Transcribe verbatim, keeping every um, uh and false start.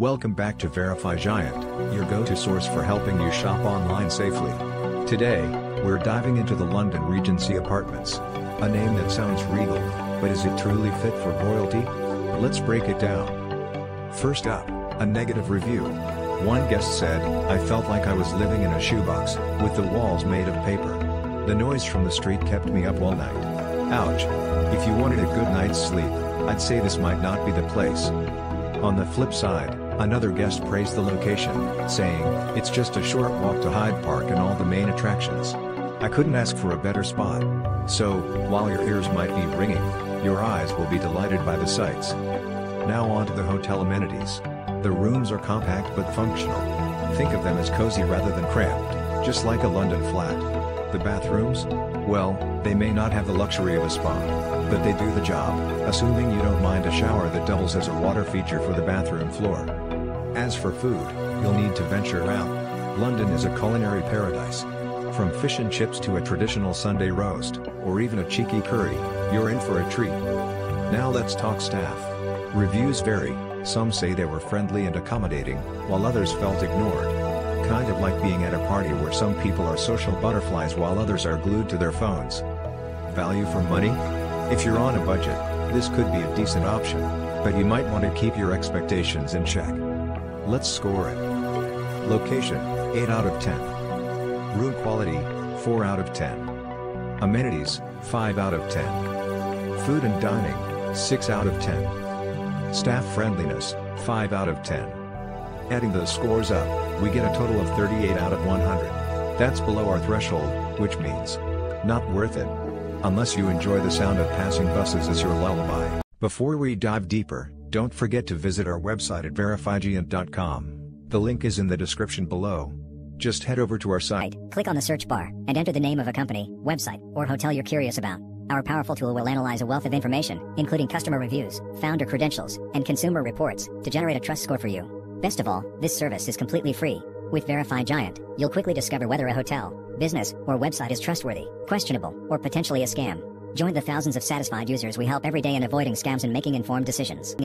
Welcome back to Verify Giant, your go-to source for helping you shop online safely. Today, we're diving into the London Regency Apartments. A name that sounds regal, but is it truly fit for royalty? Let's break it down. First up, a negative review. One guest said, "I felt like I was living in a shoebox, with the walls made of paper. The noise from the street kept me up all night." Ouch! If you wanted a good night's sleep, I'd say this might not be the place. On the flip side, another guest praised the location, saying, "It's just a short walk to Hyde Park and all the main attractions. I couldn't ask for a better spot." So, while your ears might be ringing, your eyes will be delighted by the sights. Now on to the hotel amenities. The rooms are compact but functional. Think of them as cozy rather than cramped, just like a London flat. The bathrooms? Well, they may not have the luxury of a spa, but they do the job, assuming you don't mind a shower that doubles as a water feature for the bathroom floor. As for food, you'll need to venture out. London is a culinary paradise. From fish and chips to a traditional Sunday roast, or even a cheeky curry, you're in for a treat. Now let's talk staff. Reviews vary. Some say they were friendly and accommodating, while others felt ignored. Kind of like being at a party where some people are social butterflies while others are glued to their phones. Value for money? If you're on a budget, this could be a decent option, but you might want to keep your expectations in check. Let's score it. Location, eight out of ten. Room quality, four out of ten. Amenities, five out of ten. Food and dining, six out of ten. Staff friendliness, five out of ten. Adding those scores up, we get a total of thirty-eight out of one hundred. That's below our threshold, which means not worth it. Unless you enjoy the sound of passing buses as your lullaby. Before we dive deeper, don't forget to visit our website at verify giant dot com. The link is in the description below. Just head over to our site, click on the search bar, and enter the name of a company, website, or hotel you're curious about. Our powerful tool will analyze a wealth of information, including customer reviews, founder credentials, and consumer reports, to generate a trust score for you. Best of all, this service is completely free. With Verify Giant, you'll quickly discover whether a hotel, business, or website is trustworthy, questionable, or potentially a scam. Join the thousands of satisfied users we help every day in avoiding scams and making informed decisions.